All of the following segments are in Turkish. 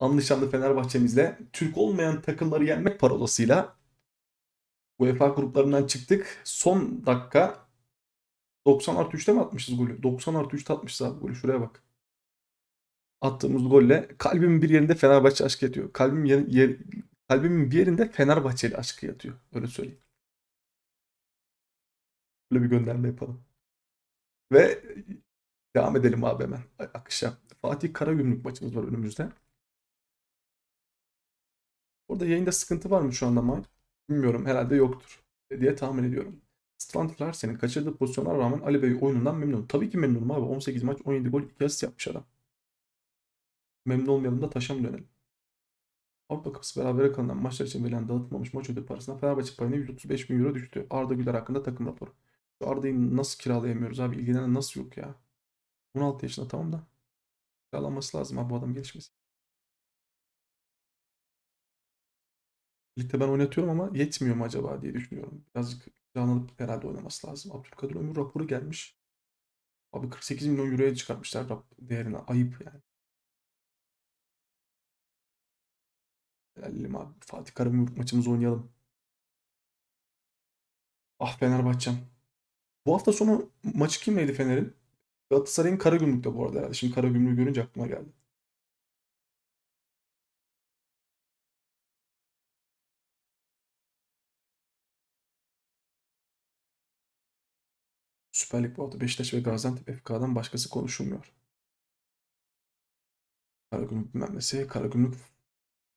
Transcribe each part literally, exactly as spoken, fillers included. anlaşanlı Fenerbahçe'mizle Türk olmayan takımları yenmek parolasıyla UEFA gruplarından çıktık. Son dakika doksan artı üçte mi atmışız golü? doksan artı üçte atmışız abi golü. Şuraya bak. Attığımız golle kalbimin bir yerinde Fenerbahçe aşkı yatıyor. Kalbim yer, yer, kalbimin bir yerinde Fenerbahçeli aşkı yatıyor. Öyle söyleyeyim. Böyle bir gönderme yapalım. Ve devam edelim abi hemen akışa. Fatih Karagümrük maçımız var önümüzde. Orada yayında sıkıntı var mı şu anda mı? Bilmiyorum, herhalde yoktur diye tahmin ediyorum. Strand Larsen'in kaçırdığı pozisyonlara rağmen Ali Bey oyunundan memnun. Tabii ki memnunum abi. on sekiz maç on yedi gol iki asist yapmış adam. Memnun olmayalım da taşa mı dönelim? Avrupa Kupası berabere kalınan maçlar için verilen dağıtılmamış maç ödül parasına Fenerbahçe payına yüz otuz beş bin euro düştü. Arda Güler hakkında takım raporu. Şu Arda'yı nasıl kiralayamıyoruz abi? İlgilenen nasıl yok ya? on altı yaşında tamam da. Kiralanması lazım abi bu adam gelişmesi. Ligde ben oynatıyorum ama yetmiyor mu acaba diye düşünüyorum. Birazcık planlanıp herhalde oynaması lazım. Abdülkadir Ömür raporu gelmiş. Abi kırk sekiz milyon euroya çıkartmışlar değerine. Ayıp yani. Helalim abi. Fatih Karagümrük maçımızı oynayalım. Ah Fenerbahçe'm. Bu hafta sonu maçı kimleydi Fener'in? Galatasaray'ın Karagümrük'te bu arada herhalde. Şimdi Karagümrük'ü görünce aklıma geldi. Süper Lig bu hafta Beşiktaş ve Gaziantep F K'dan başkası konuşulmuyor. Karagümrük bilmem nesi. Karagümrük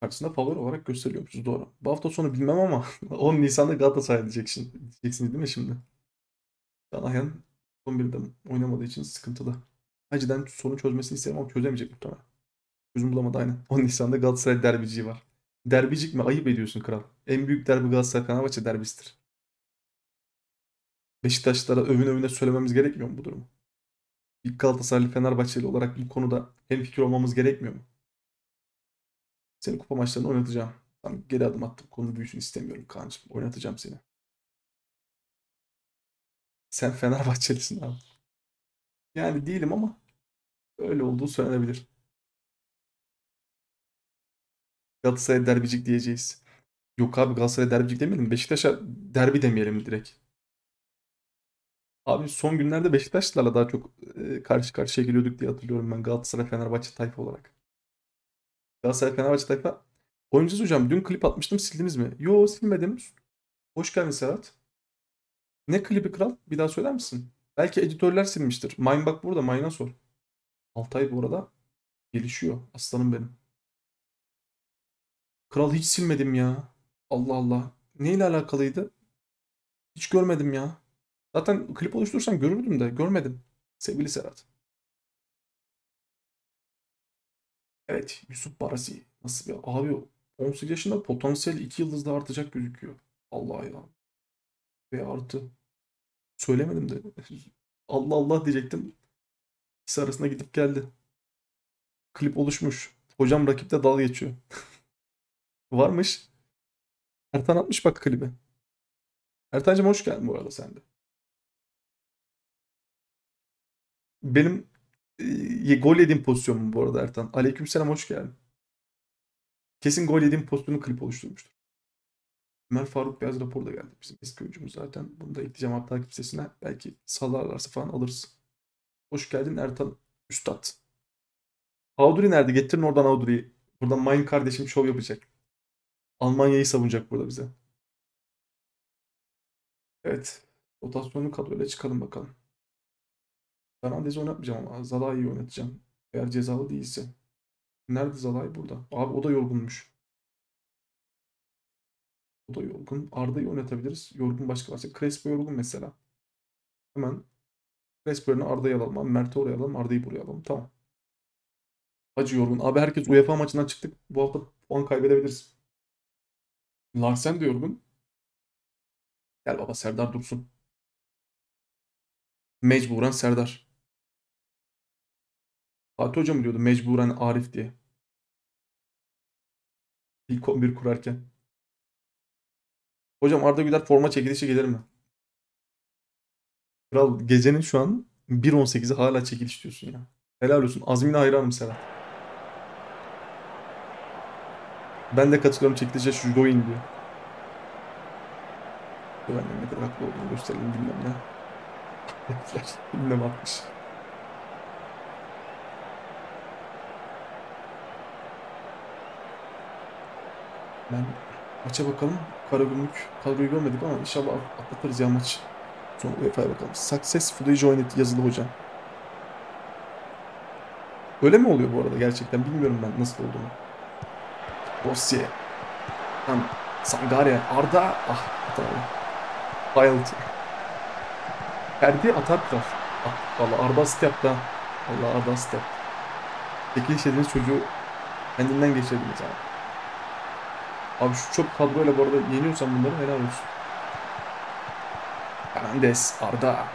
karşısında favori olarak gösteriliyormuşuz. Doğru. Bu hafta sonu bilmem ama on Nisan'da Galatasaray diyeceksin, diyeceksiniz değil mi şimdi? Kaan Ayhan on birde oynamadığı için sıkıntılı. Hacı'dan sorun çözmesini isterim ama çözemeyecek muhtemelen. Çözüm bulamadı aynen. on Nisan'da Galatasaray derbiciyi var. Derbicik mi? Ayıp ediyorsun kral. En büyük derbi Galatasaray Fenerbahçe derbisidir. Beşiktaşlara övün övüne söylememiz gerekmiyor mu bu durumu? İlk Galatasaraylı Fenerbahçeli olarak bu konuda hemfikir olmamız gerekmiyor mu? Seni kupa maçlarını oynatacağım. Tam geri adım attım. Konu büyüsün istemiyorum Kaan'cığım. Oynatacağım seni. Sen Fenerbahçelisin abi. Yani değilim ama öyle olduğu söylenebilir. Galatasaray derbicik diyeceğiz. Yok abi Galatasaray derbicik demeyelim. Beşiktaş'a derbi demeyelim direkt. Abi son günlerde Beşiktaşlılarla daha çok karşı karşıya geliyorduk diye hatırlıyorum ben Galatasaray Fenerbahçe tayfa olarak. Galatasaray Fenerbahçe tayfa. Oyuncuz hocam dün klip atmıştım sildiniz mi? Yo silmedim. Hoş geldin Serhat. Ne klibi kral? Bir daha söyler misin? Belki editörler silmiştir. Mine bak burada. Mine'a sor. Altay bu arada gelişiyor. Aslanım benim. Kral hiç silmedim ya. Allah Allah. Neyle alakalıydı? Hiç görmedim ya. Zaten klip oluşturursan görürdüm de görmedim. Sevgili Serhat. Evet Yusuf Barasi. Nasıl bir abi on sekiz yaşında potansiyel iki yıldız da artacak gözüküyor. Allah ya. Ve artı. Söylemedim de. Allah Allah diyecektim. İkisi arasına gidip geldi. Klip oluşmuş. Hocam rakipte dal geçiyor. Varmış. Ertan atmış bak klibi. Ertancığım hoş geldin bu arada sen de. Benim e, gol yediğim pozisyonum bu arada Ertan. Aleykümselam hoş geldin. Kesin gol yediğim pozisyonu klip oluşturmuştur. Ömer Faruk Beyaz rapor da geldi. Bizim eski oyuncumuz zaten. Bunu da ekleyeceğim abi takip sitesine. Belki salarlarsa falan alırız. Hoş geldin Ertan Üstad. Avduri nerede? Getirin oradan Avduri'yi. Buradan Mayın kardeşim şov yapacak. Almanya'yı savunacak burada bize. Evet. Rotasyonlu kadroyla çıkalım bakalım. Fernandez'i oynatmayacağım ama Zalai'yi oynatacağım. Eğer cezalı değilse. Nerede Zalai? Burada. Abi o da yorgunmuş. O da yorgun. Arda'yı oynatabiliriz. Yorgun başka varsa. Crespo yorgun mesela. Hemen Crespo'yu Arda'yı alalım. Mert'i oraya alalım. Arda'yı buraya alalım. Tamam. Hacı yorgun. Abi herkes UEFA maçından çıktık. Bu hafta puan kaybedebiliriz. Larsen de yorgun. Gel baba Serdar dursun. Mecburen Serdar. Fatih Hocam diyordu mecburen Arif diye. İlk on bir kurarken. Hocam Arda Güler forma çekilişe gelir mi? Kral gecenin şu an bir on sekizi hala çekiliş diyorsun ya. Helal olsun. Azmine hayranım Serhat. Ben de katılıyorum, çekilişe şu going diyor. Güvenliğin ne kadar haklı olduğunu gösterelim, bilmem ne. Bilmem atmış. Ben maça bakalım. Karagümrük kadroyu görmedik ama inşallah atlatırız ya maç. Sonra U E F A'ya bakalım. Successfully joined yazılı hocam. Öyle mi oluyor bu arada gerçekten? Bilmiyorum ben nasıl olduğunu. Bosye. Tam Sangare. Arda. Ah. Wild. Ferdi atar biraz. Ah, valla Arda sit yaptı. Valla Arda sit yaptı. Peki işlediğiniz çocuğu kendinden geçirdiniz abi. Abi şu çok kadroyla bu arada yeniyorsan bunları helal olsun. Fernandez, Arda,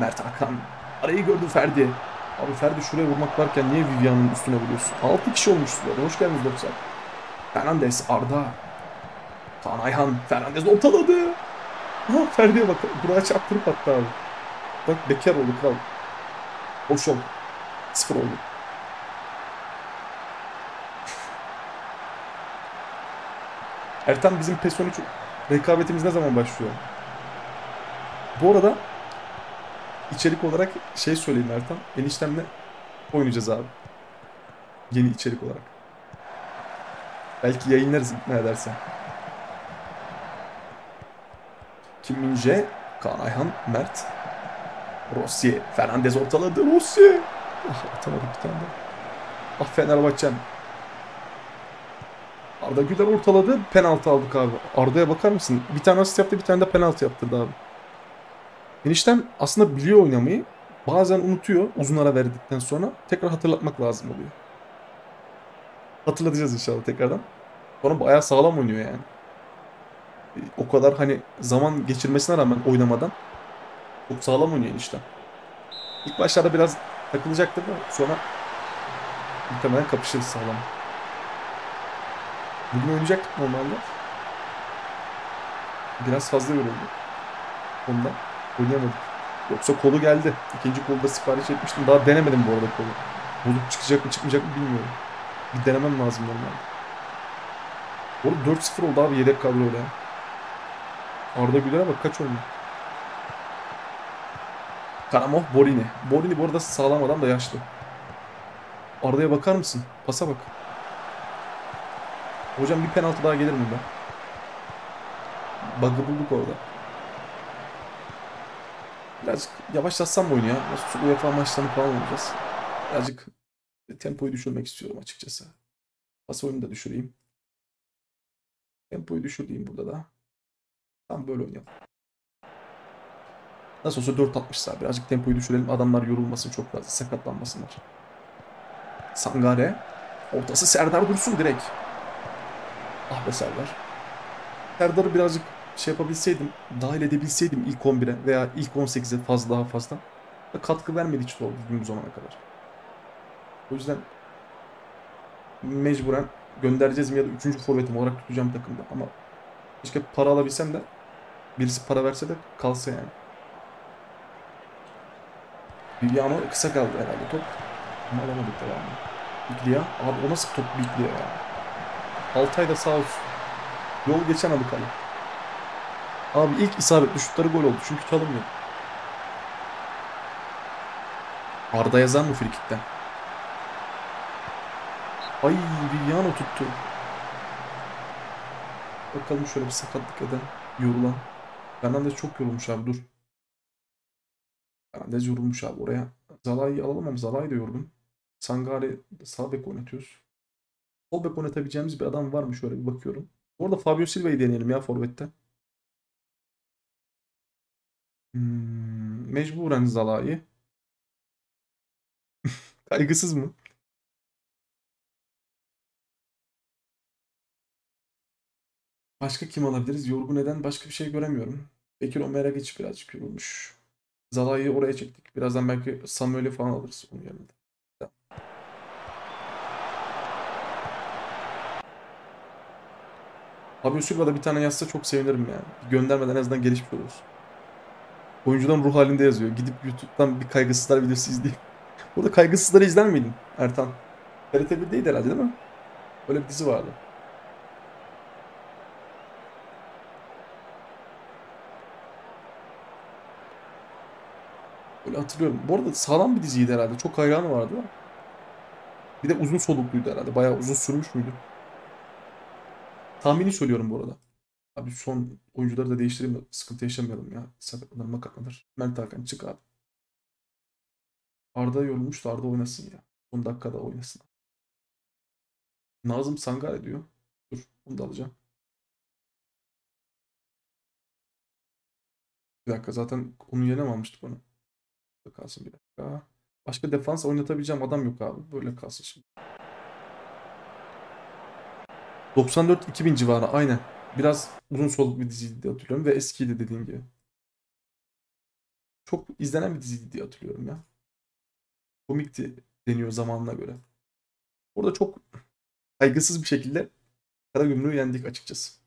Mert Hakan. Arayı gördü Ferdi. Abi Ferdi şuraya vurmak varken niye Vivian'ın üstüne vuruyorsun? altı kişi olmuştu zaten. Hoş geldiniz doksan. Fernandez, Arda. Kaan Ayhan. Fernandez ortaladı. Ha Ferdi'ye bak. Buraya çarptırıp attı abi. Bak bekar oldu kral. Boş ol. Sıfır oldu. Ertan bizim PES on üç rekabetimiz ne zaman başlıyor? Bu arada içerik olarak şey söyleyeyim Ertan. Eniştemle oynayacağız abi. Yeni içerik olarak. Belki yayınlarız ikna edersen. Kim Mince, Kaan Ayhan, Mert, Rossi, Fernandez ortaladı. Rossi. Ah atamadım bir tane de. Ah Fenerbahçe'm. Arda Güler ortaladı. Penaltı aldık abi. Arda'ya bakar mısın? Bir tane asist yaptı, bir tane de penaltı yaptırdı abi. Eniştem aslında biliyor oynamayı. Bazen unutuyor uzun ara verdikten sonra. Tekrar hatırlatmak lazım oluyor. Hatırlatacağız inşallah tekrardan. Sonra bayağı sağlam oynuyor yani. O kadar hani zaman geçirmesine rağmen oynamadan çok sağlam oynuyor eniştem. İlk başlarda biraz takılacaktır da sonra muhtemelen kapışırız sağlam. Bugün oynayacaktık normalde. Biraz fazla yoruldu. Ondan oynayamadık. Yoksa kolu geldi. İkinci kolda sipariş etmiştim. Daha denemedim bu arada kolu. Bozuk çıkacak mı çıkmayacak mı bilmiyorum. Bir denemem lazım normalde. Bu arada dört sıfır oldu abi yedek kadroyla. Arda Güler'e bak kaç oynuyor. Karamoh Borini. Borini bu arada sağlam adam da yaşlı. Arda'ya bakar mısın? Pasa bak. Hocam bir penaltı daha gelir mi be? Bug'ı bulduk orada. Birazcık yavaşlatsam oyunu ya. Nasıl UEFA maçlarını falan olacağız. Birazcık tempoyu düşürmek istiyorum açıkçası. Pas oyunu da düşüreyim. Tempoyu düşüreyim burada da. Tam böyle oynayalım. Nasıl olsa dört altmışlar. Birazcık tempoyu düşürelim. Adamlar yorulmasın çok fazla. Sakatlanmasınlar. Sangare. Ortası Serdar Dursun direkt. Ah be Serdar. Serdar'ı birazcık şey yapabilseydim, dahil edebilseydim ilk on bire veya ilk on sekize fazla daha fazla. Katkı vermedi hiç doğru düzgün bu zamana kadar. O yüzden mecburen göndereceğiz mi ya da üçüncü forvetim olarak tutacağım takımda. Ama keşke para alabilsem de birisi para verse de kalsa yani. Bigliano kısa kaldı herhalde top. Ama alamadık devamlı. Biglia. Abi o nasıl top Biglia ya? Altay'da sağ olsun. Yol geçen adı kalın. Abi ilk isabetli şutları gol oldu. Çünkü çalınmıyor. Arda yazar mı frikikten? Ay Viviano tuttu. Bakalım şöyle bir sakatlık eden. Yorulan. Fernandez çok yorulmuş abi dur. Fernandez yorulmuş abi oraya. Zalai'yi alalım ama Zalai de yorgun. Sangare sağ bek oynatıyoruz. Forvet oynatabileceğimiz bir adam var mı? Şöyle bir bakıyorum. Bu arada Fabio Silva'yı deneyelim ya forvette. Hmm, mecburen Zalai'yi. Kaygısız mı? Başka kim alabiliriz? Yorgun eden başka bir şey göremiyorum. Bekir Ömer Agic birazcık yorulmuş. Zalai'yi oraya çektik. Birazdan belki Samuel'i falan alırız onun yanında. Abi Silva'da bir tane yazsa çok sevinirim yani. Göndermeden en azından gelişmiş oluruz. Oyuncudan ruh halinde yazıyor. Gidip YouTube'dan bir kaygısızlar videosu izleyeyim. Burada kaygısızları izler miydin Ertan? T R T bir'deydi herhalde değil mi? Öyle bir dizi vardı. öyle hatırlıyorum. Bu arada sağlam bir diziydi herhalde. Çok hayranı vardı. Bir de uzun solukluydu herhalde. Bayağı uzun sürmüş müydü? Tahmini söylüyorum bu arada. Abi son oyuncuları da değiştireyim. Sıkıntı yaşamayalım ya. Sakatlar makatlanır. Mert Hakan çık abi. Arda yorulmuştu. Arda oynasın ya. on dakikada oynasın. Nazım Sangare diyor. Dur onu da alacağım. Bir dakika zaten onu yenememiştik onu. Kalsın bir dakika. Başka defans oynatabileceğim adam yok abi. Böyle kalsın şimdi. doksan dört iki bin civarı aynen. Biraz uzun soluk bir diziydi diye hatırlıyorum ve eskiydi dediğim gibi. Çok izlenen bir diziydi diye hatırlıyorum ya. Komikti deniyor zamanına göre. Orada çok kaygısız bir şekilde Karagümrük'ü yendik açıkçası.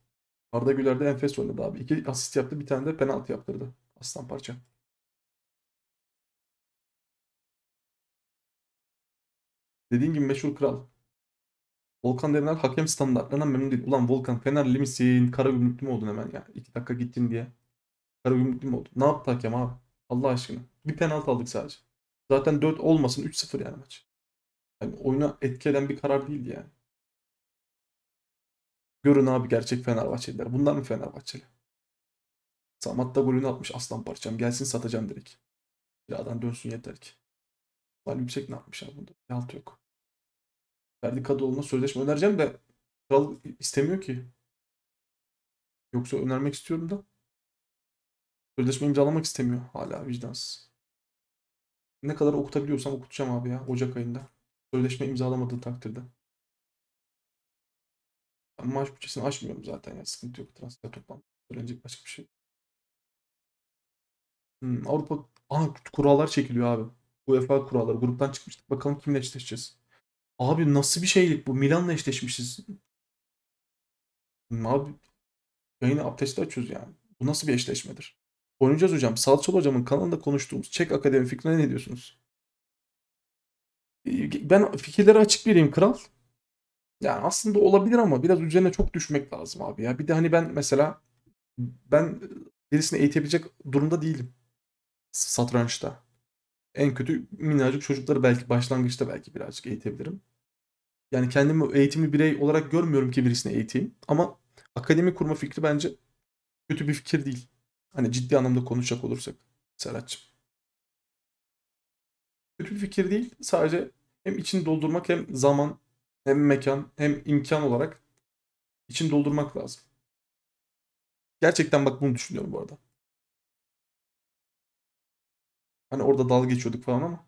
Arda Güler de enfes oynadı abi. İki asist yaptı, bir tane de penaltı yaptırdı. Aslan parça. Dediğim gibi meşhur kral. Volkan Demirel hakem standartlarından memnun değil. Ulan Volkan Fenerli misin? Karagümrüklü mü oldun hemen ya? İki dakika gittin diye. Karagümrüklü mü oldun? Ne yaptı hakem abi? Allah aşkına. Bir penaltı aldık sadece. Zaten dört olmasın üç sıfır yani maç. Yani oyuna etkilen bir karar değildi yani. Görün abi gerçek Fenerbahçeliler. Bunlar mı Fenerbahçeli? Samat da golünü atmış aslan parçam. Gelsin satacağım direkt. Biradan dönsün yeter ki. Lan yüksek ne yapmış abi bunda? Bir altı yok. Ferdi Kadıoğlu'na sözleşme önereceğim de kral istemiyor ki. Yoksa önermek istiyorum da. Sözleşme imzalamak istemiyor. Hala vicdansız. Ne kadar okutabiliyorsam okutacağım abi ya. Ocak ayında. Sözleşme imzalamadığı takdirde. Maaş bütçesini açmıyorum zaten ya. Sıkıntı yok. Transfer toplam. Öğrenecek başka bir şey. Hmm, Avrupa Aha, kurallar çekiliyor abi. UEFA kuralları. Gruptan çıkmıştık. Bakalım kimle eşleşeceğiz. Abi nasıl bir şeylik bu? Milan'la eşleşmişiz. Hmm, abi yayını abdestle açıyoruz yani. Bu nasıl bir eşleşmedir? Oynayacağız hocam. Salçalı hocamın kanalında konuştuğumuz Çek Akademi fikrine ne diyorsunuz? Ben fikirleri açık vereyim kral. Yani aslında olabilir ama biraz üzerine çok düşmek lazım abi ya. Bir de hani ben mesela ben birisini eğitebilecek durumda değilim. Satrançta. En kötü minnacık çocukları belki başlangıçta belki birazcık eğitebilirim. Yani kendimi eğitimli birey olarak görmüyorum ki birisini eğiteyim. Ama akademi kurma fikri bence kötü bir fikir değil. Hani ciddi anlamda konuşacak olursak Serhat'cığım. Kötü bir fikir değil. Sadece hem içini doldurmak hem zaman hem mekan hem imkan olarak için doldurmak lazım. Gerçekten bak bunu düşünüyorum bu arada. Hani orada dalga geçiyorduk falan ama.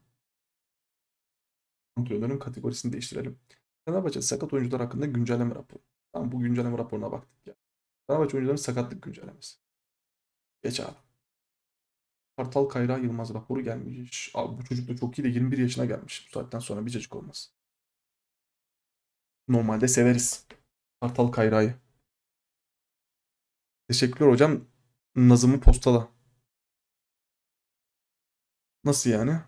Antrenörün kategorisini değiştirelim. Fenerbahçe sakat oyuncular hakkında güncelleme raporu. Tamam bu güncelleme raporuna baktık ya. Fenerbahçe oyuncuların sakatlık güncellemesi. Geç abi. Kartal Kayra Yılmaz raporu gelmiş. Abi bu çocuk da çok iyi de yirmi bir yaşına gelmiş. Bu saatten sonra bir cacık olmaz. Normalde severiz. Kartal Kayra'yı. Teşekkürler hocam. Nazım'ı postala. Nasıl yani?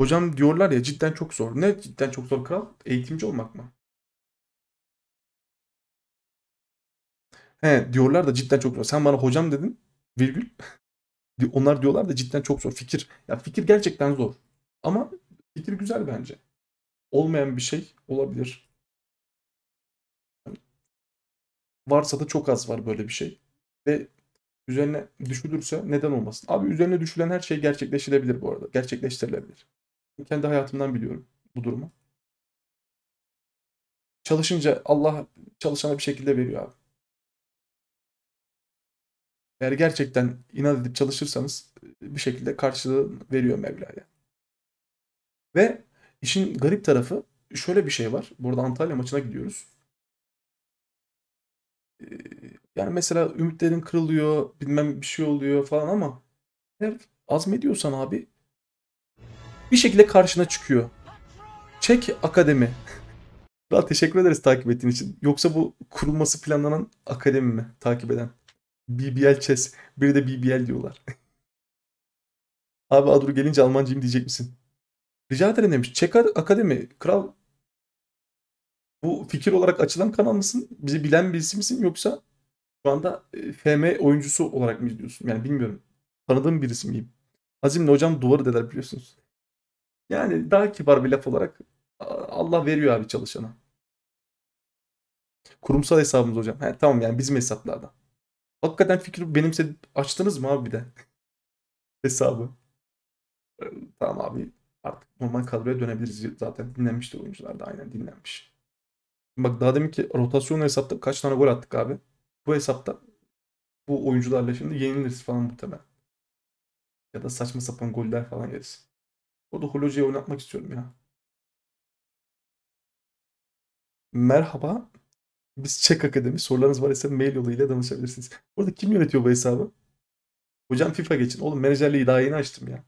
Hocam diyorlar ya cidden çok zor. Ne cidden çok zor kral? Eğitimci olmak mı? He diyorlar da cidden çok zor. Sen bana hocam dedin. Virgül. Onlar diyorlar da cidden çok zor. Fikir. Ya fikir gerçekten zor. Ama fikir güzel bence. Olmayan bir şey olabilir. Varsa da çok az var böyle bir şey. Ve üzerine düşülürse neden olmasın? Abi üzerine düşülen her şey gerçekleşilebilir bu arada. Gerçekleştirilebilir. Kendi hayatımdan biliyorum bu durumu. Çalışınca Allah çalışana bir şekilde veriyor abi. Eğer gerçekten inat edip çalışırsanız bir şekilde karşılığını veriyor Mevla'ya. Ve işin garip tarafı şöyle bir şey var. Bu arada Antalya maçına gidiyoruz. Yani mesela ümitlerin kırılıyor, bilmem bir şey oluyor falan ama eğer azmediyorsan abi bir şekilde karşına çıkıyor. Çek Akademi. Daha teşekkür ederiz takip ettiğin için. Yoksa bu kurulması planlanan akademi mi takip eden? B B L Chess. Biri de B B L diyorlar. Abi Adur gelince Almancıyım diyecek misin? Rica ederim demiş. Çek Akademi. Kral. Bu fikir olarak açılan kanal mısın? Bizi bilen birisi misin? Yoksa şu anda F M oyuncusu olarak mı izliyorsun? Yani bilmiyorum. Tanıdığım birisi miyim? Azimle hocam duvarı dediler biliyorsunuz. Yani daha kibar bir laf olarak Allah veriyor abi çalışana. Kurumsal hesabımız hocam. He, tamam yani bizim hesaplardan. Hakikaten fikri benimse açtınız mı abi bir de? Hesabı. Tamam abi artık normal kadroya dönebiliriz. Zaten dinlenmişti oyuncular da, aynen dinlenmiş. Bak daha demin ki rotasyon hesapta kaç tane gol attık abi. Bu hesapta bu oyuncularla şimdi yeniliriz falan muhtemelen. Ya da saçma sapan goller falan yeriz. Orada Hlozek'i oynatmak istiyorum ya. Merhaba. Biz Çek Akademi. Sorularınız var ise mail yoluyla danışabilirsiniz. Orada kim yönetiyor bu hesabı? Hocam FIFA geçin. Oğlum menajerliği daha yeni açtım ya.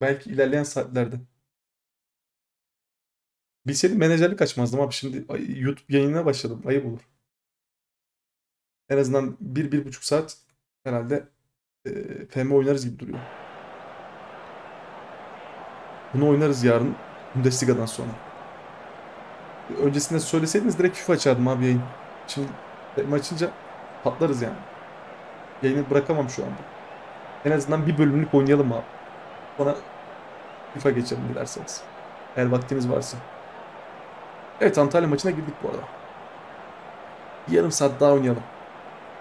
Belki ilerleyen saatlerde. Bilseydim menajerlik açmazdım abi. Şimdi YouTube yayınına başladım. Ayıp olur. En azından bir, bir buçuk saat herhalde e, F M oynarız gibi duruyor. Bunu oynarız yarın Bundesliga'dan sonra. Öncesinde söyleseydiniz direkt FIFA açardım abi yayın. Şimdi maçınca patlarız yani. Yayını bırakamam şu anda. En azından bir bölümlük oynayalım abi. Sonra FIFA geçelim dilerseniz. Eğer vaktiniz varsa. Evet, Antalya maçına girdik bu arada. Bir yarım saat daha oynayalım.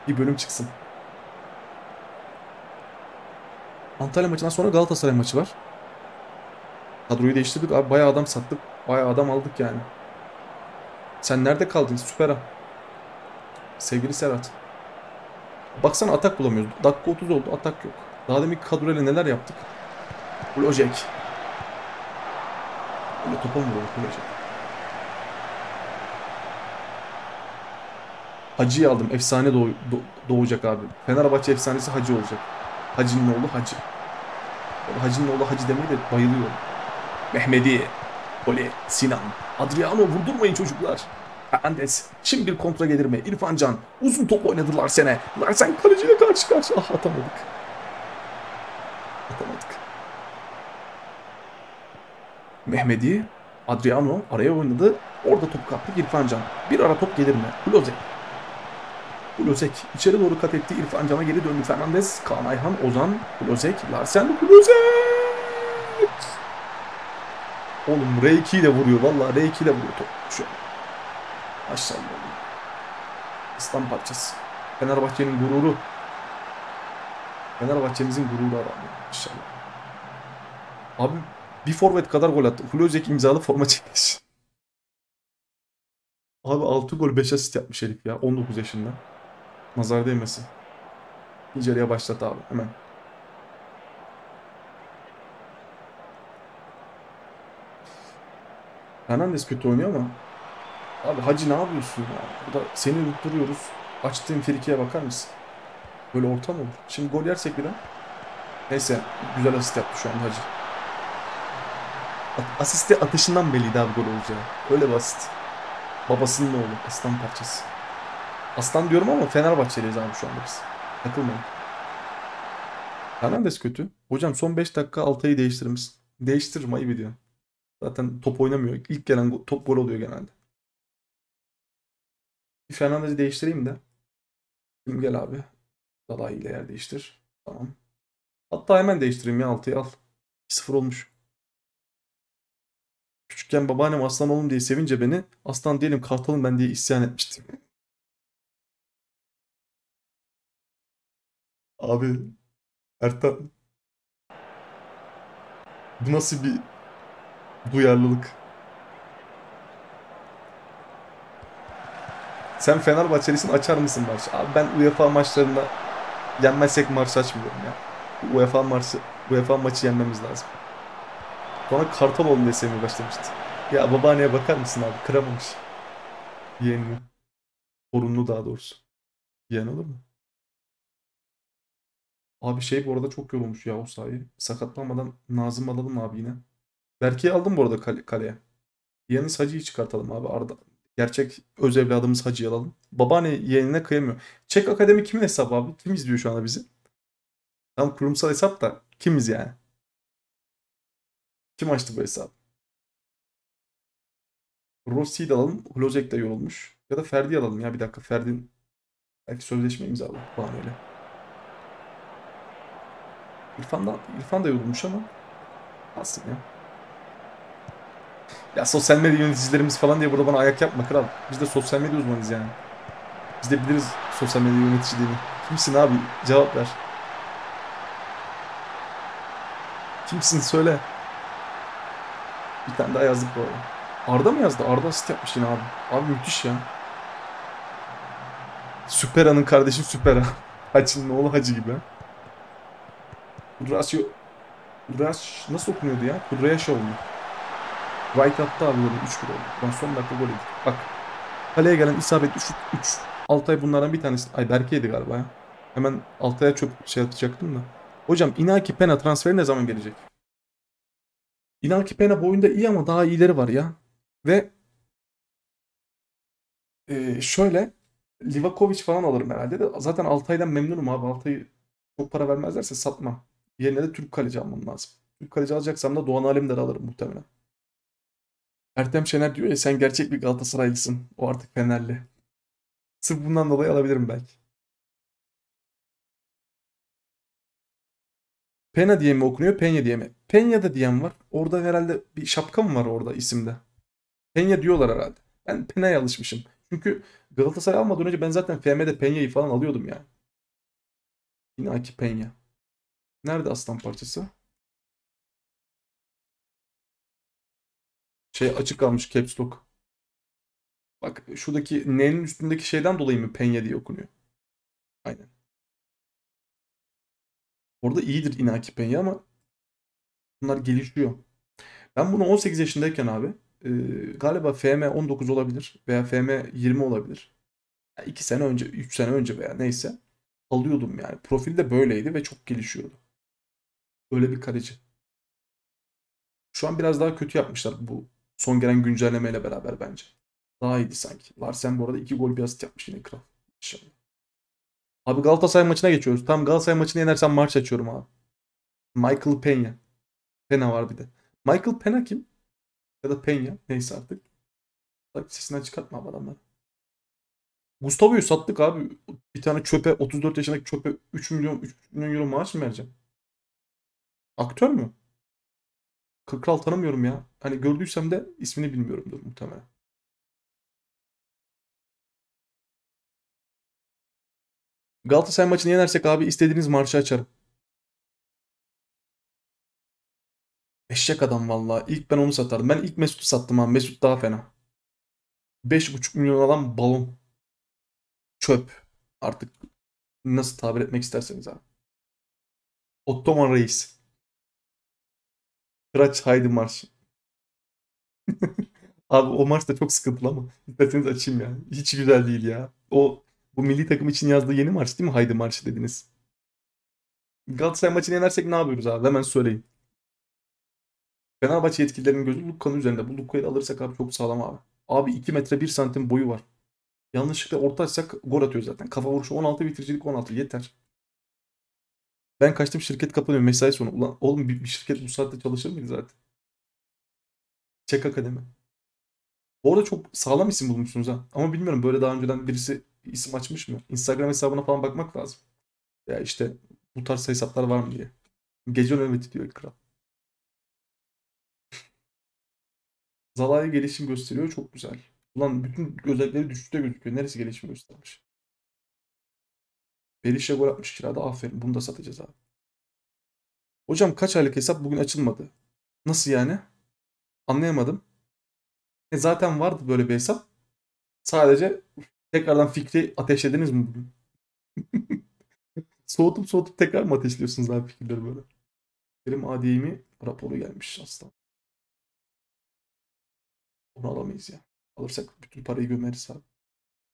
Bir bölüm çıksın. Antalya maçından sonra Galatasaray maçı var. Kadroyu değiştirdik abi. Bayağı adam sattık. Bayağı adam aldık yani. Sen nerede kaldın? Süper ha. Sevgili Serhat. Baksana atak bulamıyoruz. Dakika otuz oldu. Atak yok. Daha demin kadroyla neler yaptık? Hlozek. Böyle topa mı vurdu Hlozek? Hacı'yı aldım. Efsane doğ doğ doğacak abi. Fenerbahçe efsanesi Hacı olacak. Hacı'nın oğlu Hacı. Hacı'nın oğlu Hacı demeye de bayılıyorum. Mehmedi. Ole, Sinan, Adriano vurdurmayın çocuklar. Fernandez, şimdi bir kontra gelir mi? İrfan Can, uzun top oynadı Larsen'e. Larsen kaleciyle karşı karşıya. Ah, atamadık. Atamadık. Mehmedi, Adriano araya oynadı. Orada top kaptı İrfan Can. Bir ara top gelir mi? Hlozek. Hlozek içeri doğru kat etti. İrfan Can'a geri döndü Fernandez. Kaan Ayhan, Ozan, Hlozek, Larsen, Hlozek. Oğlum R iki ile vuruyor. Valla R iki ile vuruyor top. Şu an. Maşallah. İslam parçası. Fenerbahçe'nin gururu. Fenerbahçe'mizin gururu var. Maşallah. Abi bir forvet kadar gol attı. Hlozek imzalı forma çekmiş. Abi altı gol beş asist yapmış herif ya. on dokuz yaşında. Nazar değmesi. Nicerya'ya başlat abi. Hemen. Fernandez kötü oynuyor ama abi Hacı ne yapıyorsun ya? Burada seni unutturuyoruz. Açtığın frikiye bakar mısın? Böyle orta mı olur? Şimdi gol yersek bir daha. Neyse, güzel asist yaptı şu an Hacı. Asiste atışından belliydi abi gol olacağı. Öyle basit. Babasının oğlu. Aslan parçası. Aslan diyorum ama Fenerbahçeliyiz abi şu anda biz. Takılmayın. Fernandez kötü. Hocam son beş dakika Altay'ı değiştirmiş. Değiştiririm, ayıp ediyorum. Zaten top oynamıyor. İlk gelen top gol oluyor genelde. Bir Fernandez'i değiştireyim de. Şimdi gel abi. Zalai ile yer değiştir. Tamam. Hatta hemen değiştireyim ya, altıyı al. iki sıfır olmuş. Küçükken babaannem aslan oğlum diye sevince beni, aslan diyelim kartalım ben diye isyan etmiştim. Abi Ertan, bu nasıl bir duyarlılık. Sen Fenerbahçelisin, açar mısın Marş? Abi ben UEFA maçlarında yenmezsek Marş açmıyorum ya. UEFA maçı, UEFA maçı yenmemiz lazım. Bana kartal olun diye sevmeye başlamıştı. Ya babaanneye bakar mısın abi? Kıramamış. Yeğenini. Torunlu daha doğrusu. Yeğen olur mu? Abi şey bu arada çok yorulmuş ya o sahi. Sakatlanmadan Nazım alalım abi yine. Berke'yi aldım bu arada kale kaleye. Yalnız Hacı'yı çıkartalım abi. Arda. Gerçek öz evladımız Hacı'yı alalım. Babaanne yeğenine kıyamıyor. Çek Akademi kimin hesabı abi? Kim izliyor şu anda bizi? Tam kurumsal hesap da kimiz yani? Kim açtı bu hesabı? Rossi'yi de alalım. Hlozek de yorulmuş. Ya da Ferdi'yi alalım ya, bir dakika. Ferdi'nin belki sözleşme imzalı. Bahaneyle. İrfan da, İrfan da yorulmuş ama nasıl ya? Ya sosyal medya yöneticilerimiz falan diye burada bana ayak yapma kral. Biz de sosyal medya uzmanıyız yani. Biz de biliriz sosyal medya yöneticiliğini. Kimsin abi? Cevap ver. Kimsin söyle. Bir tane daha yazdık bu arada. Arda mı yazdı? Arda asist yapmış yine abi. Abi müthiş ya. Süpera'nın kardeşi Süpera. Hacı'nın oğlu Hacı gibi. Kudrasyo... Kudrasyo... Nasıl okunuyordu ya? Kudrasyo oldu. Right attı abi böyle. üç bir oldu. Ben son dakika gol yedik. Bak. Kaleye gelen isabetli şut üç. Altay bunlardan bir tanesi. Ay Berke'ydi galiba ya. Hemen Altay'a çok şey atacaktım da. Hocam Iñaki Peña transferi ne zaman gelecek? Iñaki Peña boyunda iyi ama daha iyileri var ya. Ve e, şöyle Livakovic falan alırım herhalde de. Zaten Altay'dan memnunum abi. Altay'ı çok para vermezlerse satma. Yerine de Türk kaleci almam lazım. Türk kaleci alacaksam da Doğan Alemdar'ı alırım muhtemelen. Ertem Şener diyor ya sen gerçek bir Galatasaraylısın. O artık Fenerli. Sırf bundan dolayı alabilirim belki. Peña diye mi okunuyor? Peña diye mi? Peña da diyen var. Orada herhalde bir şapka mı var orada isimde? Peña diyorlar herhalde. Ben Peña'ya alışmışım. Çünkü Galatasaray almadan önce ben zaten F M'de Peña'yı falan alıyordum yani. Iñaki Peña. Nerede aslan parçası? Şey açık kalmış caps lock. Bak şuradaki N'nin üstündeki şeyden dolayı mı Peña diye okunuyor? Aynen. Orada iyidir Iñaki Peña ama bunlar gelişiyor. Ben bunu on sekiz yaşındayken abi e, galiba F M on dokuz olabilir veya F M yirmi olabilir. Yani iki sene önce, üç sene önce veya neyse alıyordum yani. Profil de böyleydi ve çok gelişiyordu. Öyle bir kaleci. Şu an biraz daha kötü yapmışlar bu son gelen güncellemeyle beraber bence. Daha iyiydi sanki. Larsen bu arada iki gol bir asist yapmış yine kral. İnşallah. Abi Galatasaray maçına geçiyoruz. Tam Galatasaray maçını yenersem marş açıyorum abi. Michael Peña. Peña var bir de. Michael Peña kim? Ya da Peña. Neyse artık. Bak sesinden çıkartma abi adamları. Gustavo'yu sattık abi. Bir tane çöpe, otuz dört yaşındaki çöpe üç milyon, üç milyon euro maaş mı vereceğim? Aktör mü? Kral tanımıyorum ya. Hani gördüysem de ismini bilmiyorumdur muhtemelen. Galatasaray maçını yenersek abi istediğiniz marşı açarım. Eşek adam vallahi. İlk ben onu satardım. Ben ilk Mesut'u sattım abi. Mesut daha fena. beş buçuk milyon alan balon. Çöp. Artık nasıl tabir etmek isterseniz abi. Ottoman Reis. Kıraç Haydi Marş. Abi o marş da çok sıkıntılı ama. İsterseniz açayım ya. Hiç güzel değil ya. O... Bu milli takım için yazdığı yeni marş değil mi? Haydi Marş dediniz. Galatasaray maçını yenersek ne yapıyoruz abi? Hemen söyleyin. Fenerbahçe yetkililerinin gözü Luka'nın üzerinde. Bu Luka'yı alırsak abi çok sağlam abi. Abi iki metre bir santim boyu var. Yanlışlıkla orta açsak gol atıyor zaten. Kafa vuruşu on altı, bitiricilik on altı. Yeter. Ben kaçtım şirket kapanıyor. Mesai sonu. Ulan oğlum bir şirket bu saatte çalışır mıydı zaten? Çek Akademi. Orada çok sağlam isim bulmuşsunuz ha. Ama bilmiyorum böyle daha önceden birisi isim açmış mı? Instagram hesabına falan bakmak lazım. Ya işte bu tarz hesaplar var mı diye. Gece nöbeti diyor kral. Zalai gelişim gösteriyor. Çok güzel. Ulan bütün özellikleri düşüşte gözüküyor. Neresi gelişim göstermiş? Beriş'e gol atmış kirada. Aferin. Bunu da satacağız abi. Hocam kaç aylık hesap bugün açılmadı? Nasıl yani? Anlayamadım. E zaten vardı böyle bir hesap. Sadece tekrardan fikri ateşlediniz mi bugün? Soğutup soğutup tekrar mı ateşliyorsunuz abi fikirleri böyle? Benim A D M'ye raporu gelmiş aslan. Onu alamayız ya. Alırsak bütün parayı gömeriz abi.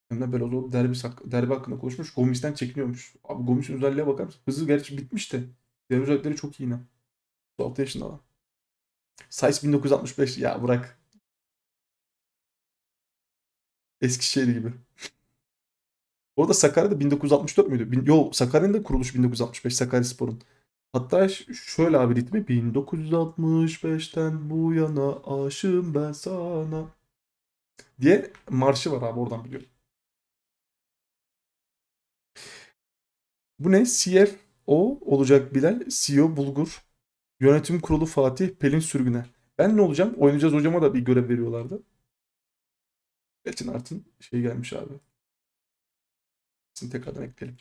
Hem de Belozo derbi, derbi hakkında konuşmuş. Gomis'ten çekiniyormuş. Abi Gomis'in özelliğe bakar mısın? Hızı gerçi bitmiş de. Devre özellikleri çok iyi yine. otuz altı yaşında var. Size bin dokuz yüz altmış beş. Ya bırak. Eskişehir gibi. Orada Sakarya'da bin dokuz yüz altmış dört müydü? Bin, yo Sakarya'nın da kuruluş bin dokuz yüz altmış beş Sakarya Spor'un. Hatta şöyle abi ritmi bin dokuz yüz altmış beşten bu yana aşığım ben sana diye marşı var abi oradan biliyorum. Bu ne? C F O olacak Bilal, C E O Bulgur, yönetim kurulu Fatih, Pelin Sürgüner. Ben ne olacağım? Oynayacağız hocama da bir görev veriyorlardı. Geçin artın şey gelmiş abi. Sizin tekrardan ekleyelim.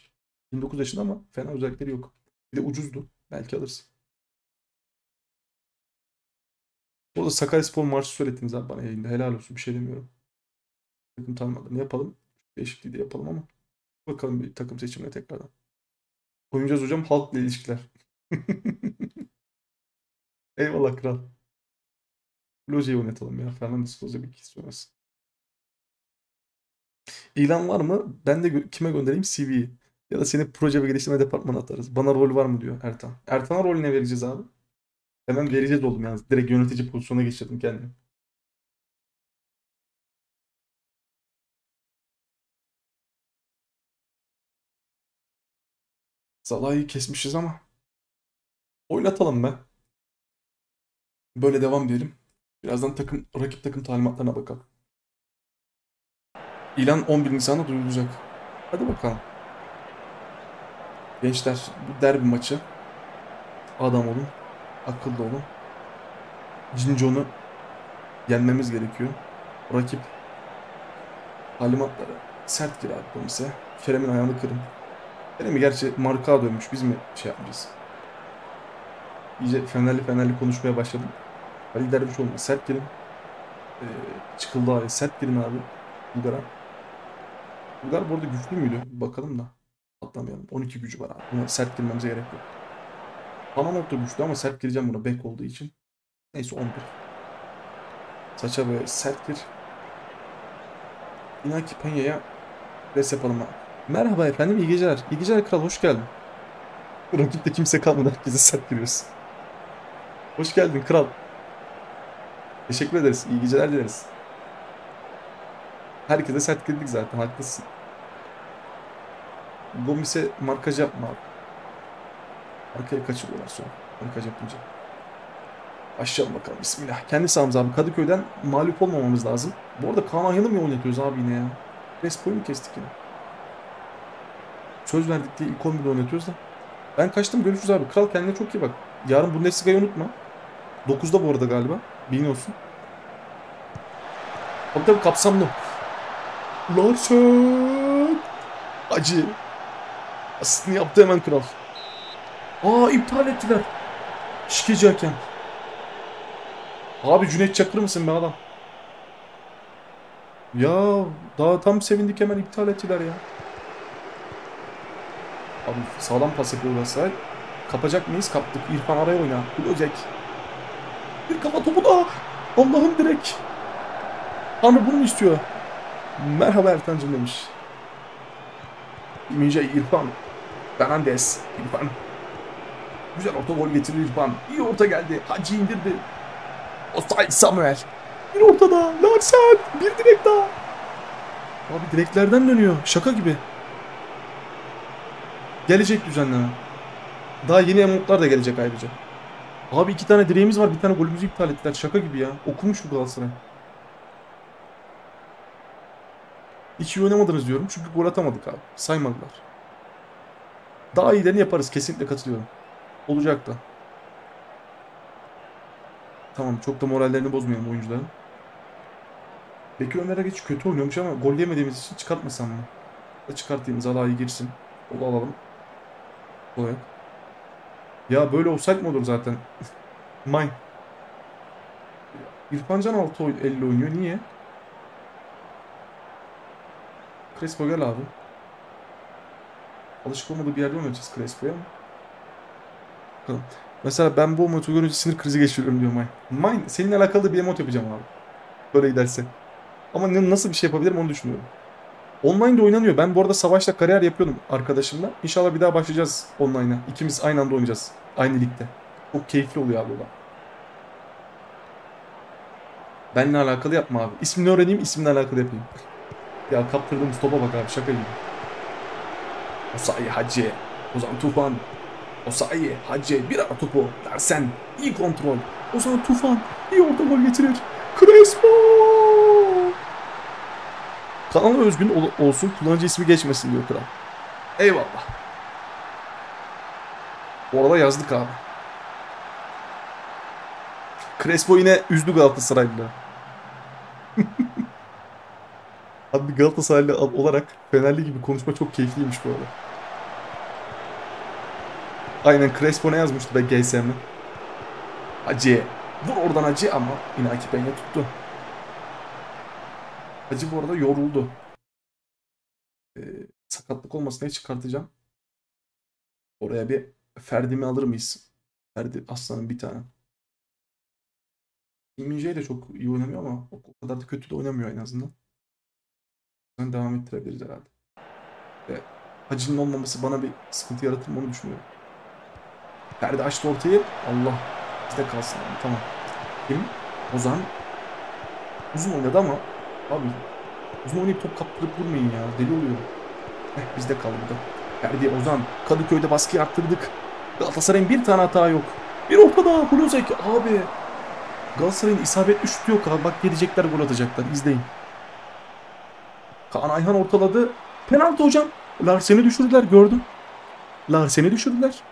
yirmi dokuz yaşında ama fena özellikleri yok. Bir de ucuzdu. Belki alırsın. Bu arada Sakarya Spor marşı söylettiniz abi bana yayında. Helal olsun, bir şey demiyorum. Takım tanımadım. Yapalım. Değişikliği de yapalım ama. Bakalım bir takım seçimine tekrardan. Oynayacağız hocam, halkla ilişkiler. Eyvallah kral. Hlozek'i oynatalım ya. Fernandez Hlozek bir kişi söylesin. İlan var mı? Ben de gö kime göndereyim C V'yi? Ya da seni proje ve geliştirme departmanına atarız. Bana rol var mı diyor Ertan. Ertan'a rol ne vereceğiz abi? Hemen vereceğiz oldum yalnız. Direkt yönetici pozisyonuna geçirdim kendimi. Zalai'yi kesmişiz ama oynatalım be. Böyle devam diyelim. Birazdan takım, rakip takım talimatlarına bakalım. İlan on bir Nisan'da duyurulacak. Hadi bakalım. Gençler, bu derbi maçı. Adam olun. Akıllı olun. Cincon'u yenmemiz gerekiyor. Rakip talimatları sert girer Gomis'e. Kerem'in ayağını kırın. Kerem'i gerçi marka dönmüş. Biz mi şey yapacağız? İyice fenerli fenerli konuşmaya başladım. Ali Derviş olma. Sert girin. Ee, çıkıldı abi. Sert girin abi. Bulgar'a. Bulgar bu arada güçlü müydü? Bakalım da. Atlamayalım. on iki gücü var abi. Buna sert girmemize gerek yok. Panamot da güçlü ama sert gireceğim buna. Bek olduğu için. Neyse on bir. Saça böyle sert gir. Iñaki Peña'ya res yapalım abi. Merhaba efendim, iyi geceler. İyi geceler kral, hoş geldin. Rakipte kimse kalmadı, herkese sert giriyorsun. Hoş geldin kral. Teşekkür ederiz, iyi geceler dileriz. Herkese sert girdik zaten, haklısın. Gomis'e markaj yapma abi. Arkaya kaçırıyorlar sonra, markaj yapınca. Başlayalım bakalım, bismillah. Kendisi Hamza abi, Kadıköy'den mağlup olmamamız lazım. Bu arada Kaan Ayhan'ı mı oynatıyoruz abi yine ya? Crespo'yu mu kestik yine? Söz verdik diye ilk on birde oynatıyoruz da. Ben kaçtım, görüşürüz abi. Kral kendine çok iyi bak. Yarın Bundesliga'yı unutma. dokuzda bu arada galiba. Bilmiyorsun. Tabii tabii kapsamlı. Larsen. Hacı. Asistini yaptı hemen kral. Aa, iptal ettiler. Şikeci hakem. Abi Cüneyt Çakır mısın be adam? Ya daha tam sevindik, hemen iptal ettiler ya. Abi sağlam pas yapıyor Galatasaray. Kapacak mıyız? Kaptık. İrfan araya oyna. Hlozek. Bir kafa topu da. Allah'ım direkt. Tanrı bunu mu istiyor? Merhaba Ertancım demiş. İmince İrfan. Fernandez. İrfan. Güzel orta gol getirir İrfan. İyi orta geldi. Hacı indirdi. Osay Samuel. Bir orta daha. Larsen. Bir direk daha. Abi direklerden dönüyor. Şaka gibi. Gelecek düzenleme. Daha yeni emotlar da gelecek ayrıca. Abi iki tane direğimiz var. Bir tane golümüzü iptal ettiler. Şaka gibi ya. Okumuş bu Galatasaray. İki oynamadınız diyorum. Çünkü gol atamadık abi. Saymadılar. Daha iyilerini yaparız. Kesinlikle katılıyorum. Olacak da. Tamam. Çok da morallerini bozmayalım oyuncuların. Bekir Ömer Agic kötü oynuyormuş ama gol yemediğimiz için çıkartmasam mı? Çıkartayım. Zalai girsin. Onu alalım. Kolay. Ya böyle offside mi olur zaten? Mine. İrfan Can altı elli oynuyor. Niye? Crespo gel abi. Alışık olmadığı bir yerde oynayacağız Crespo'ya ama. Bakalım. Mesela ben bu emotu görünce sinir krizi geçiriyorum diyor Mine. Mine seninle alakalı bir emot yapacağım abi. Böyle giderse. Ama nasıl bir şey yapabilirim onu düşünüyorum. Online'da oynanıyor. Ben bu arada Savaş'ta kariyer yapıyordum arkadaşımla. İnşallah bir daha başlayacağız online'a. İkimiz aynı anda oynayacağız. Aynı ligde. Çok keyifli oluyor abi o da. Benimle alakalı yapma abi. İsmini öğreneyim, isminle alakalı yapayım. Ya kaptırdığımız topa bak abi, şaka gibi. Osayi Hacı. Ozan Tufan. Osayi Hacı. Bir ara topu. Larsen. İyi kontrol. Ozan Tufan. İyi orta gol getirir. Crespo. Kanala özgün olsun, kullanıcı ismi geçmesin diyor kral. Eyvallah. Bu arada yazdık abi. Crespo yine üzdü Galatasaray'la. Abi Galatasaraylı olarak Fenerli gibi konuşma çok keyifliymiş bu arada. Aynen Crespo ne yazmıştı be G S M'e? Hacı. Vur oradan Hacı ama Iñaki Peña tuttu. Hacı bu arada yoruldu. Ee, sakatlık olmasına çıkartacağım. Oraya bir Ferdi'mi alır mıyız? Ferdi aslanın bir tane. İmince de çok iyi oynamıyor ama o kadar da kötü de oynamıyor en azından. Yani devam ettirebiliriz herhalde. Ve Hacı'nın olmaması bana bir sıkıntı yaratır mı onu düşünüyorum. Ferdi açtı ortayı. Allah bizde kalsın. Yani. Tamam. Kim? Ozan. Uzun oynadı ama abi uzun oynayıp top kaptırıp vurmayın ya. Deli oluyor. Heh, bizde kaldı da. Ferdi, Ozan. Kadıköy'de baskıyı arttırdık. Galatasaray'ın bir tane hata yok. Bir orta daha. Hlozek abi. Galatasaray'ın isabetli şutu yok abi. Bak gelecekler gol atacaklar. İzleyin. Kaan Ayhan ortaladı. Penaltı hocam. Larsen'i düşürdüler gördüm. Larsen'i düşürdüler.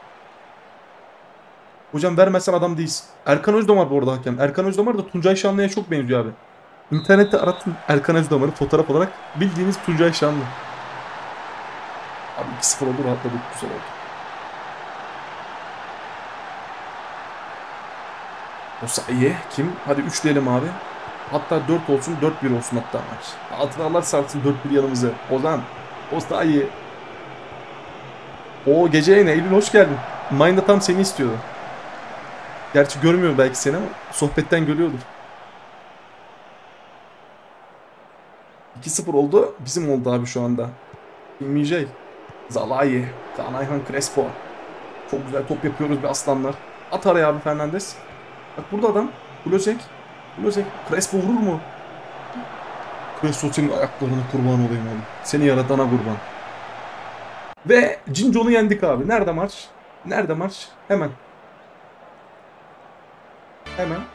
Hocam vermezsen adam değilsin. Erkan Özdomar bu arada hakem. Erkan Özdomar da Tuncay Şanlı'ya çok benziyor abi. İnternette arattım Erkan Özdomar'ı fotoğraf olarak. Bildiğiniz Tuncay Şanlı. Abi iki sıfır oldu rahatladık. Güzel oldu. O sayı kim? Hadi üç diyelim abi. Hatta dört olsun, dört bir olsun hatta maç. Hatıralar sarsın dört bir yanımızı. Ozan, Osayi. O gece yine Eylül hoş geldin. Mind'a tam seni istiyordu. Gerçi görmüyor belki seni ama sohbetten görüyordur. iki sıfır oldu. Bizim oldu abi şu anda. Bilmeyecek. Zalai, Kaan Ayhan, Crespo. Çok güzel top yapıyoruz be aslanlar. At araya abi Fernandez. Bak burada adam. Hlozek. Hlozek. Crespo vurur mu? Crespo senin ayaklarına kurban olayım abi. Seni yaratana kurban. Ve Cincon'u yendik abi. Nerede maç? Nerede maç? Hemen. Hemen.